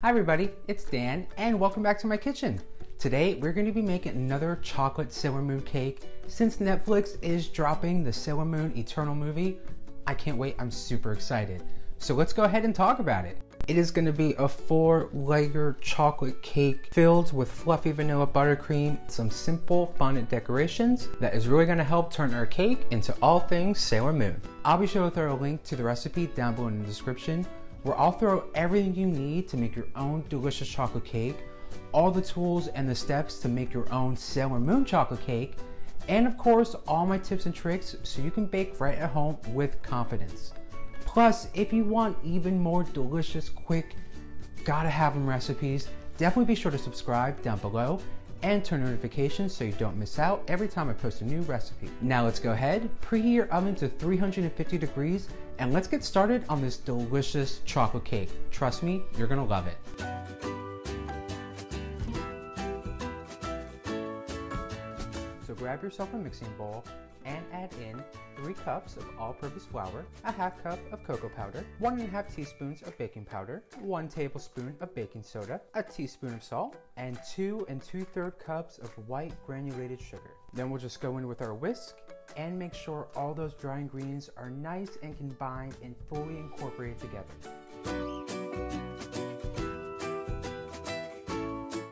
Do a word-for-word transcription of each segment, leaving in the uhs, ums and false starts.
Hi everybody, it's Dan and welcome back to my kitchen. Today we're going to be making another chocolate Sailor Moon cake. Since Netflix is dropping the Sailor Moon Eternal movie, I can't wait, I'm super excited. So let's go ahead and talk about it. It is going to be a four layer chocolate cake filled with fluffy vanilla buttercream, some simple fondant decorations that is really going to help turn our cake into all things Sailor Moon. I'll be sure to throw a link to the recipe down below in the description, where I'll throw everything you need to make your own delicious chocolate cake, all the tools and the steps to make your own Sailor Moon chocolate cake, and of course all my tips and tricks so you can bake right at home with confidence. Plus, if you want even more delicious, quick, gotta have them recipes, definitely be sure to subscribe down below and turn notifications so you don't miss out every time I post a new recipe. Now let's go ahead, preheat your oven to three hundred fifty degrees, and let's get started on this delicious chocolate cake. Trust me, you're gonna love it. So grab yourself a mixing bowl and add in three cups of all-purpose flour, a half cup of cocoa powder, one and a half teaspoons of baking powder, one tablespoon of baking soda, a teaspoon of salt, and two and two-third cups of white granulated sugar. Then we'll just go in with our whisk and make sure all those dry ingredients are nice and combined and fully incorporated together.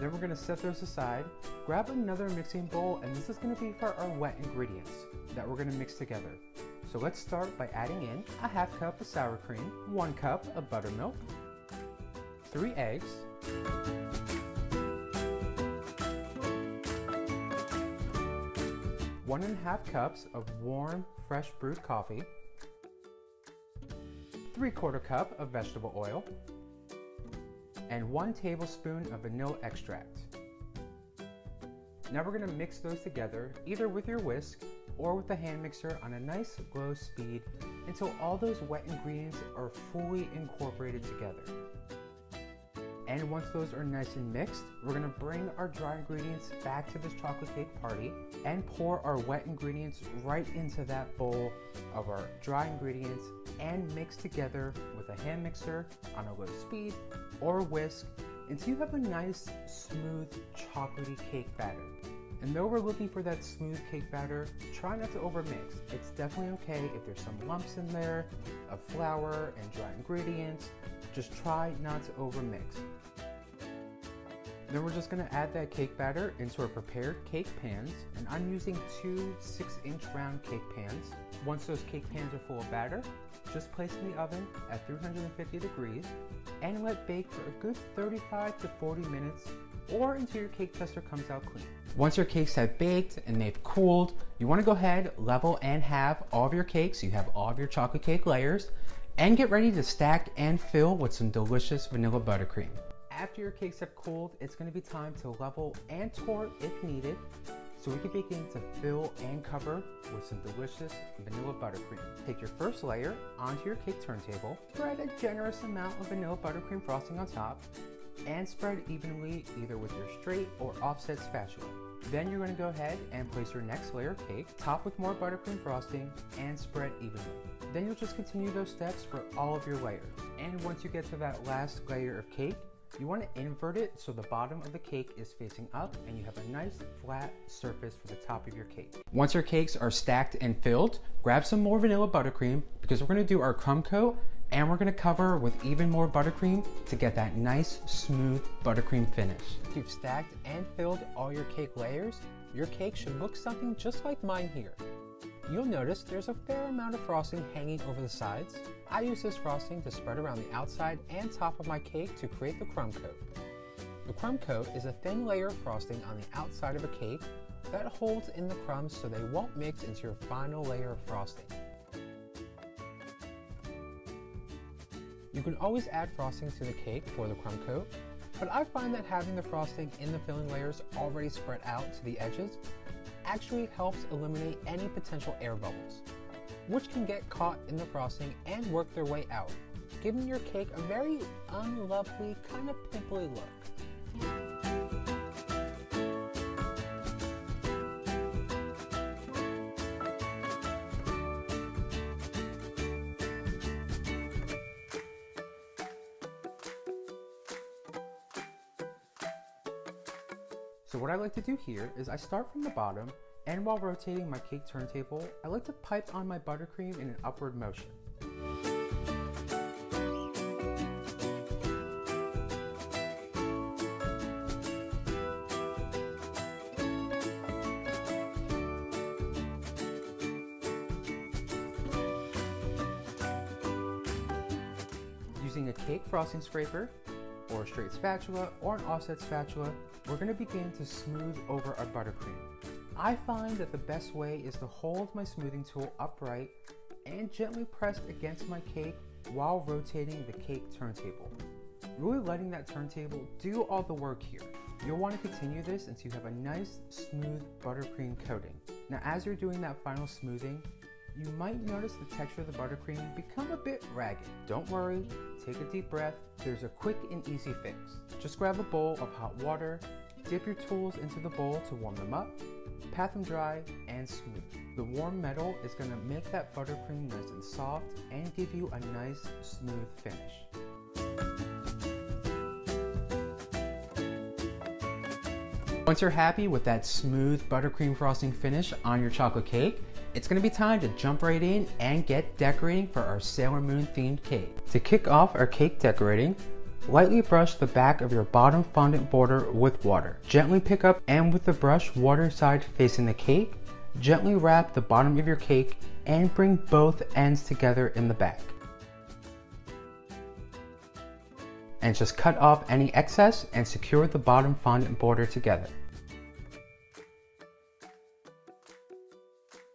Then we're gonna set those aside, grab another mixing bowl, and this is gonna be for our wet ingredients that we're gonna mix together. So let's start by adding in a half cup of sour cream, one cup of buttermilk, three eggs, one and a half cups of warm, fresh brewed coffee, three quarter cup of vegetable oil, and one tablespoon of vanilla extract. Now we're gonna mix those together, either with your whisk or with a hand mixer on a nice low speed until all those wet ingredients are fully incorporated together. And once those are nice and mixed, we're gonna bring our dry ingredients back to this chocolate cake party and pour our wet ingredients right into that bowl of our dry ingredients and mix together with a hand mixer on a low speed or whisk until you have a nice, smooth, chocolatey cake batter. And though we're looking for that smooth cake batter, try not to overmix. It's definitely okay if there's some lumps in there of flour and dry ingredients. Just try not to overmix. Then we're just gonna add that cake batter into our prepared cake pans, and I'm using two six inch round cake pans. Once those cake pans are full of batter, just place in the oven at three hundred fifty degrees and let bake for a good thirty-five to forty minutes or until your cake tester comes out clean. Once your cakes have baked and they've cooled, you wanna go ahead, level and halve all of your cakes, so you have all of your chocolate cake layers, and get ready to stack and fill with some delicious vanilla buttercream. After your cakes have cooled, it's gonna be time to level and tort if needed, so we can begin to fill and cover with some delicious vanilla buttercream. Take your first layer onto your cake turntable, spread a generous amount of vanilla buttercream frosting on top, and spread evenly either with your straight or offset spatula. Then you're gonna go ahead and place your next layer of cake, top with more buttercream frosting, and spread evenly. Then you'll just continue those steps for all of your layers. And once you get to that last layer of cake, you want to invert it so the bottom of the cake is facing up and you have a nice flat surface for the top of your cake. Once your cakes are stacked and filled, grab some more vanilla buttercream because we're going to do our crumb coat and we're going to cover with even more buttercream to get that nice smooth buttercream finish. If you've stacked and filled all your cake layers, your cake should look something just like mine here. You'll notice there's a fair amount of frosting hanging over the sides. I use this frosting to spread around the outside and top of my cake to create the crumb coat. The crumb coat is a thin layer of frosting on the outside of a cake that holds in the crumbs so they won't mix into your final layer of frosting. You can always add frosting to the cake for the crumb coat, but I find that having the frosting in the filling layers already spread out to the edges actually helps eliminate any potential air bubbles, which can get caught in the frosting and work their way out, giving your cake a very unlovely, kind of pimply look. So what I like to do here is I start from the bottom, and while rotating my cake turntable, I like to pipe on my buttercream in an upward motion. Using a cake frosting scraper, or a straight spatula, or an offset spatula, we're going to begin to smooth over our buttercream. I find that the best way is to hold my smoothing tool upright and gently pressed against my cake while rotating the cake turntable. Really letting that turntable do all the work here. You'll want to continue this until you have a nice, smooth buttercream coating. Now, as you're doing that final smoothing, you might notice the texture of the buttercream become a bit ragged. Don't worry, take a deep breath. There's a quick and easy fix. Just grab a bowl of hot water, dip your tools into the bowl to warm them up, pat them dry, and smooth. The warm metal is gonna make that buttercream nice and soft and give you a nice, smooth finish. Once you're happy with that smooth buttercream frosting finish on your chocolate cake, it's going to be time to jump right in and get decorating for our Sailor Moon themed cake. To kick off our cake decorating, lightly brush the back of your bottom fondant border with water. Gently pick up and with the brush water side facing the cake, gently wrap the bottom of your cake and bring both ends together in the back. And just cut off any excess and secure the bottom fondant border together.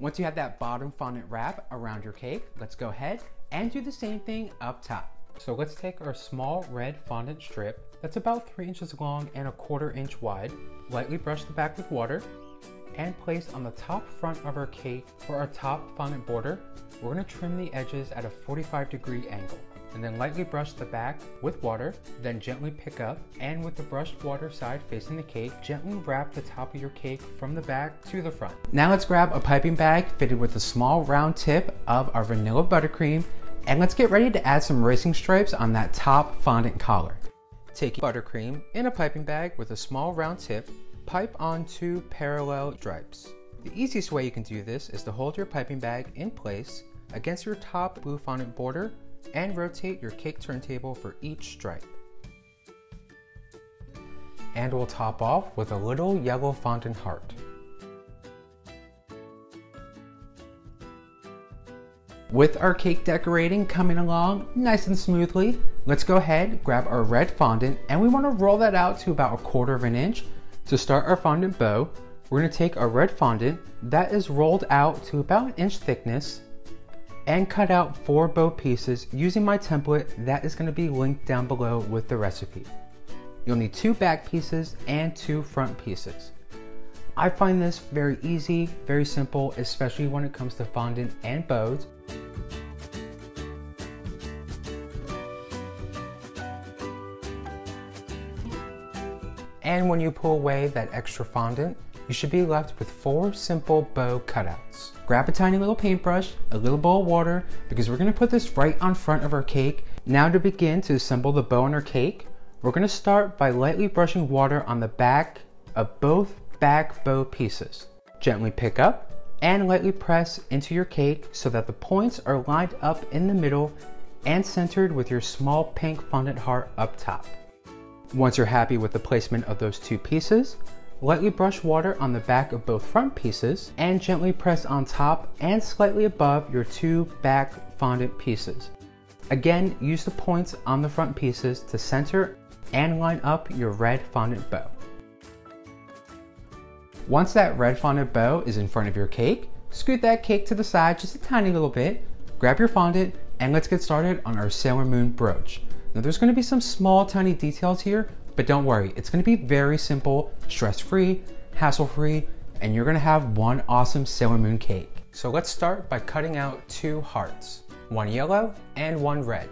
Once you have that bottom fondant wrap around your cake, let's go ahead and do the same thing up top. So let's take our small red fondant strip that's about three inches long and a quarter inch wide, lightly brush the back with water, and place on the top front of our cake for our top fondant border. We're gonna trim the edges at a forty-five degree angle, and then lightly brush the back with water, then gently pick up, and with the brushed water side facing the cake, gently wrap the top of your cake from the back to the front. Now let's grab a piping bag fitted with a small round tip of our vanilla buttercream, and let's get ready to add some racing stripes on that top fondant collar. Take buttercream in a piping bag with a small round tip, pipe on two parallel stripes. The easiest way you can do this is to hold your piping bag in place against your top blue fondant border and rotate your cake turntable for each stripe. And we'll top off with a little yellow fondant heart. With our cake decorating coming along nice and smoothly, let's go ahead, grab our red fondant, and we want to roll that out to about a quarter of an inch. To start our fondant bow, we're going to take our red fondant that is rolled out to about an inch thickness and cut out four bow pieces using my template that is going to be linked down below with the recipe. You'll need two back pieces and two front pieces. I find this very easy, very simple, especially when it comes to fondant and bows. And when you pull away that extra fondant, you should be left with four simple bow cutouts. Grab a tiny little paintbrush, a little bowl of water, because we're gonna put this right on front of our cake. Now to begin to assemble the bow on our cake, we're gonna start by lightly brushing water on the back of both back bow pieces. Gently pick up and lightly press into your cake so that the points are lined up in the middle and centered with your small pink fondant heart up top. Once you're happy with the placement of those two pieces, lightly brush water on the back of both front pieces and gently press on top and slightly above your two back fondant pieces. Again, use the points on the front pieces to center and line up your red fondant bow. Once that red fondant bow is in front of your cake, scoot that cake to the side just a tiny little bit, grab your fondant, and let's get started on our Sailor Moon brooch. Now there's going to be some small tiny details here, but don't worry, it's gonna be very simple, stress-free, hassle-free, and you're gonna have one awesome Sailor Moon cake. So let's start by cutting out two hearts, one yellow and one red.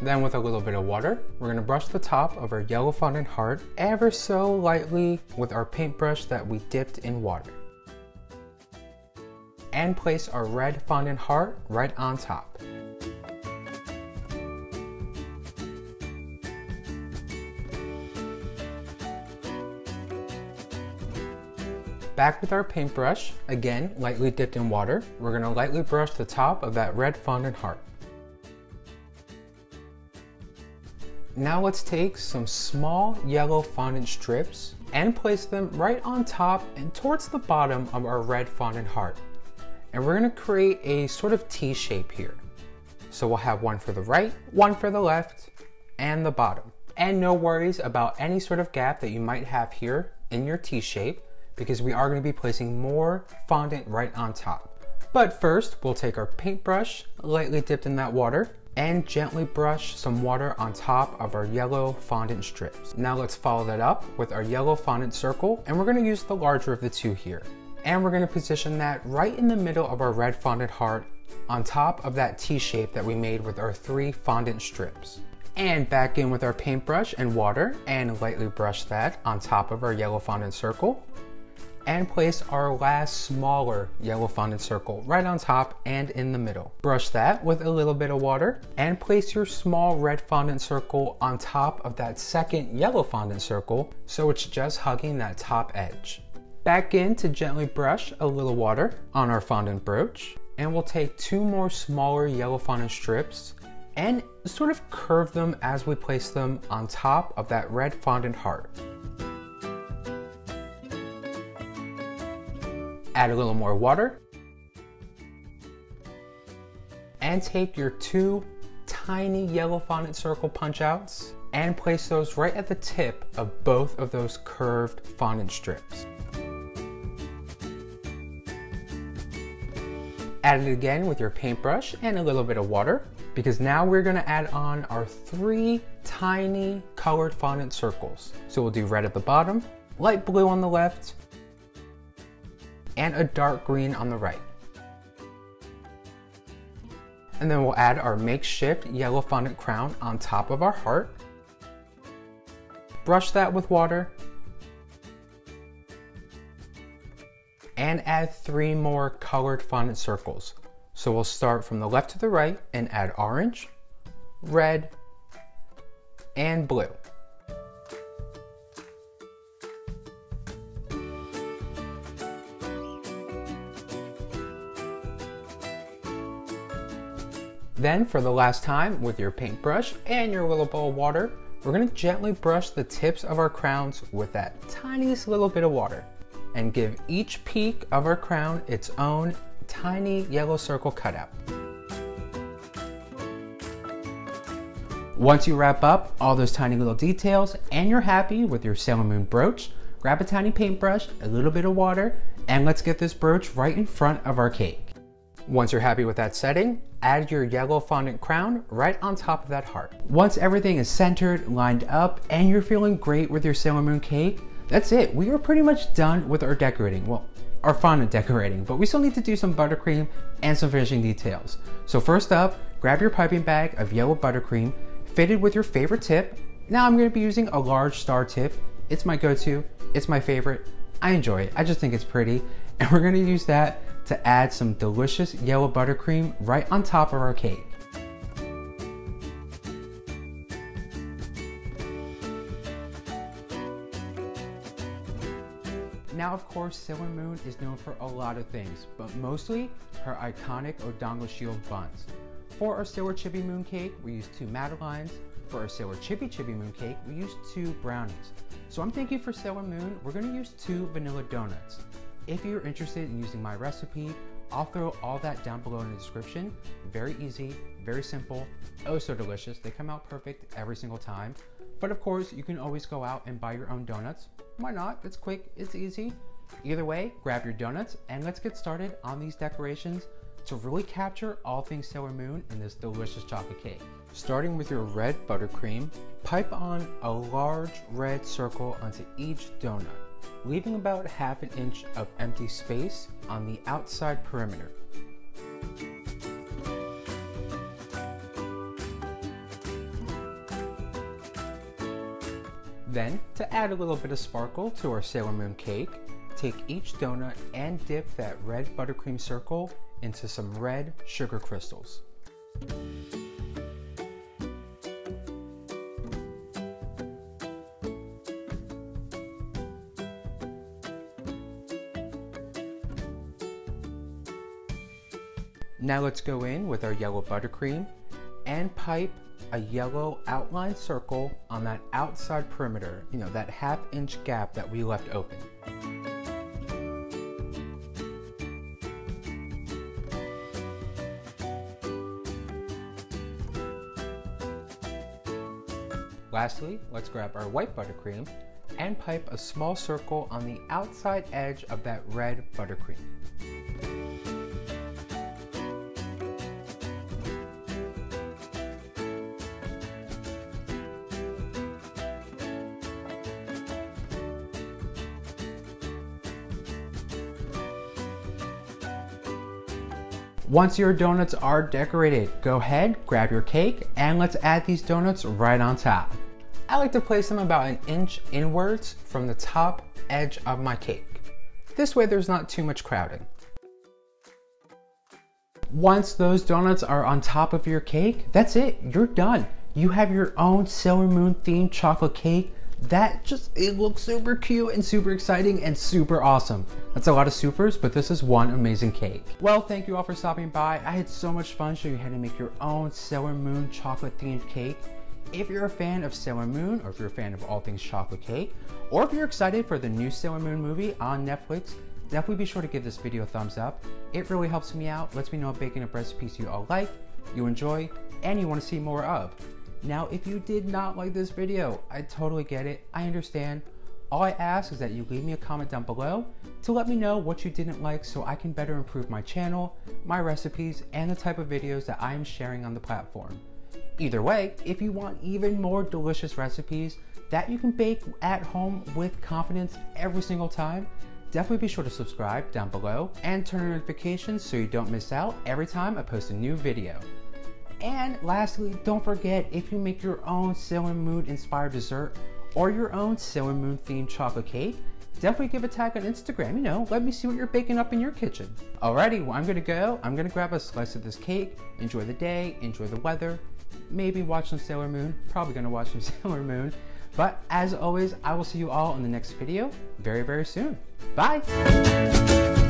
Then with a little bit of water, we're gonna brush the top of our yellow fondant heart ever so lightly with our paintbrush that we dipped in water. And place our red fondant heart right on top. Back with our paintbrush, again lightly dipped in water, we're going to lightly brush the top of that red fondant heart. Now let's take some small yellow fondant strips and place them right on top and towards the bottom of our red fondant heart. And we're going to create a sort of T shape here. So we'll have one for the right, one for the left, and the bottom. And no worries about any sort of gap that you might have here in your T shape, because we are going to be placing more fondant right on top. But first, we'll take our paintbrush, lightly dipped in that water, and gently brush some water on top of our yellow fondant strips. Now let's follow that up with our yellow fondant circle, and we're going to use the larger of the two here. And we're going to position that right in the middle of our red fondant heart on top of that T shape that we made with our three fondant strips. And back in with our paintbrush and water, and lightly brush that on top of our yellow fondant circle, and place our last smaller yellow fondant circle right on top and in the middle. Brush that with a little bit of water and place your small red fondant circle on top of that second yellow fondant circle, so it's just hugging that top edge. Back in to gently brush a little water on our fondant brooch, and we'll take two more smaller yellow fondant strips and sort of curve them as we place them on top of that red fondant heart. Add a little more water and take your two tiny yellow fondant circle punch outs and place those right at the tip of both of those curved fondant strips. Add it again with your paintbrush and a little bit of water, because now we're going to add on our three tiny colored fondant circles. So we'll do red at the bottom, light blue on the left, and a dark green on the right. And then we'll add our makeshift yellow fondant crown on top of our heart. Brush that with water. And add three more colored fondant circles. So we'll start from the left to the right and add orange, red, and blue. Then for the last time, with your paintbrush and your little bowl of water, we're going to gently brush the tips of our crowns with that tiniest little bit of water and give each peak of our crown its own tiny yellow circle cutout. Once you wrap up all those tiny little details and you're happy with your Sailor Moon brooch, grab a tiny paintbrush, a little bit of water, and let's get this brooch right in front of our cake. Once you're happy with that setting, add your yellow fondant crown right on top of that heart. Once everything is centered, lined up, and you're feeling great with your Sailor Moon cake, that's it. We are pretty much done with our decorating. Well, our fondant decorating, but we still need to do some buttercream and some finishing details. So first up, grab your piping bag of yellow buttercream, fitted with your favorite tip. Now I'm going to be using a large star tip. It's my go-to. It's my favorite. I enjoy it. I just think it's pretty. And we're going to use that to add some delicious yellow buttercream right on top of our cake. Now, of course, Sailor Moon is known for a lot of things, but mostly her iconic Odango shield buns. For our Sailor Chibi Moon cake, we used two Madelines. For our Sailor Chibi Chibi Moon cake, we used two brownies. So I'm thinking for Sailor Moon, we're gonna use two vanilla donuts. If you're interested in using my recipe, I'll throw all that down below in the description. Very easy, very simple, oh so delicious. They come out perfect every single time. But of course, you can always go out and buy your own donuts. Why not? It's quick, it's easy. Either way, grab your donuts and let's get started on these decorations to really capture all things Sailor Moon in this delicious chocolate cake. Starting with your red buttercream, pipe on a large red circle onto each donut, leaving about half an inch of empty space on the outside perimeter. Then, to add a little bit of sparkle to our Sailor Moon cake, take each donut and dip that red buttercream circle into some red sugar crystals. Now let's go in with our yellow buttercream and pipe a yellow outline circle on that outside perimeter, you know, that half inch gap that we left open. Lastly, let's grab our white buttercream and pipe a small circle on the outside edge of that red buttercream. Once your donuts are decorated, go ahead, grab your cake, and let's add these donuts right on top. I like to place them about an inch inwards from the top edge of my cake. This way there's not too much crowding. Once those donuts are on top of your cake, that's it, you're done. You have your own Sailor Moon themed chocolate cake. That just, it looks super cute and super exciting and super awesome. That's a lot of supers, but this is one amazing cake. Well, thank you all for stopping by. I had so much fun showing you how to make your own Sailor Moon chocolate themed cake. If you're a fan of Sailor Moon, or if you're a fan of all things chocolate cake, or if you're excited for the new Sailor Moon movie on Netflix, definitely be sure to give this video a thumbs up. It really helps me out, lets me know I'm baking up recipes you all like, you enjoy, and you want to see more of. Now, if you did not like this video, I totally get it, I understand. All I ask is that you leave me a comment down below to let me know what you didn't like so I can better improve my channel, my recipes, and the type of videos that I am sharing on the platform. Either way, if you want even more delicious recipes that you can bake at home with confidence every single time, definitely be sure to subscribe down below and turn on notifications so you don't miss out every time I post a new video. And lastly, don't forget, if you make your own Sailor Moon inspired dessert or your own Sailor Moon themed chocolate cake, definitely give a tag on Instagram, you know, let me see what you're baking up in your kitchen. Alrighty, well I'm gonna go, I'm gonna grab a slice of this cake, enjoy the day, enjoy the weather, maybe watch some Sailor Moon, probably gonna watch some Sailor Moon, but as always, I will see you all in the next video very, very soon. Bye!